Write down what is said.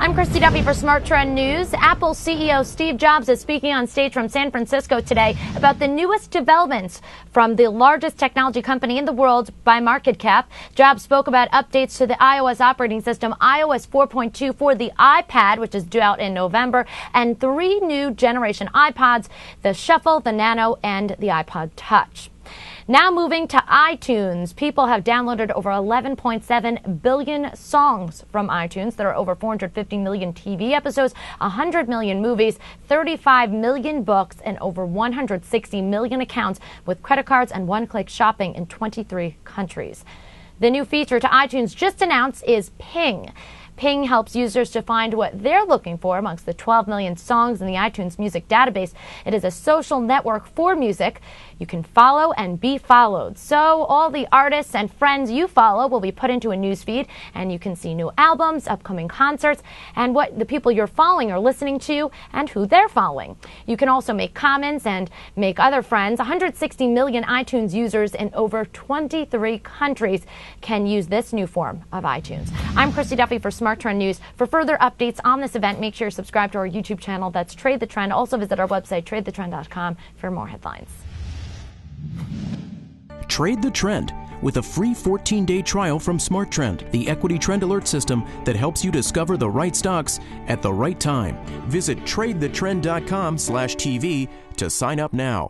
I'm Christy Duffy for Smart Trend News. Apple CEO Steve Jobs is speaking on stage from San Francisco today about the newest developments from the largest technology company in the world by market cap. Jobs spoke about updates to the iOS operating system, iOS 4.2 for the iPad, which is due out in November, and 3 new generation iPods, the Shuffle, the Nano, and the iPod Touch. Now moving to iTunes. People have downloaded over 11.7 billion songs from iTunes. There are over 450 million TV episodes, 100 million movies, 35 million books, and over 160 million accounts with credit cards and one-click shopping in 23 countries. The new feature to iTunes just announced is Ping. Ping helps users to find what they're looking for amongst the 12 million songs in the iTunes music database. It is a social network for music. You can follow and be followed. So all the artists and friends you follow will be put into a newsfeed, and you can see new albums, upcoming concerts, and what the people you're following are listening to and who they're following. You can also make comments and make other friends. 160 million iTunes users in over 23 countries can use this new form of iTunes. I'm Christy Duffy for SmartTrend News. For further updates on this event, make sure you subscribe to our YouTube channel. That's Trade the Trend. Also visit our website, tradethetrend.com, for more headlines. Trade the Trend with a free 14-day trial from SmartTrend, the equity trend alert system that helps you discover the right stocks at the right time. Visit tradethetrend.com/TV to sign up now.